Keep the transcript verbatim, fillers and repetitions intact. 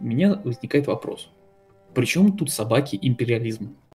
меня возникает вопрос. Причем тут собаки империализм?